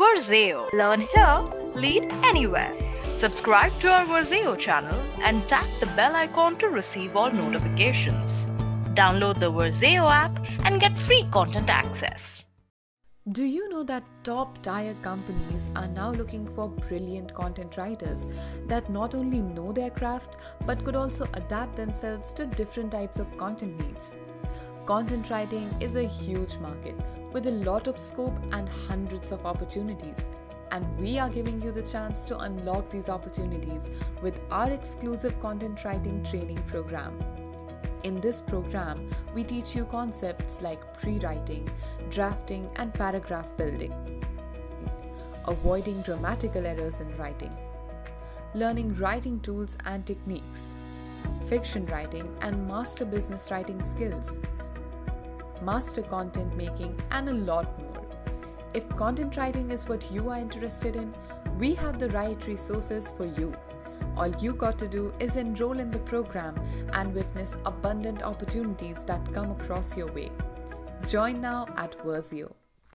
Verzeo. Learn here, lead anywhere. Subscribe to our Verzeo channel and tap the bell icon to receive all notifications. Download the Verzeo app and get free content access. Do you know that top-tier companies are now looking for brilliant content writers that not only know their craft but could also adapt themselves to different types of content needs? Content writing is a huge market with a lot of scope and hundreds of opportunities, and we are giving you the chance to unlock these opportunities with our exclusive content writing training program. In this program, we teach you concepts like pre-writing, drafting, and paragraph building, avoiding grammatical errors in writing, learning writing tools and techniques, fiction writing and master business writing skills, master content making, and a lot more. If content writing is what you are interested in, we have the right resources for you. All you got to do is enroll in the program and witness abundant opportunities that come across your way. Join now at Verzeo.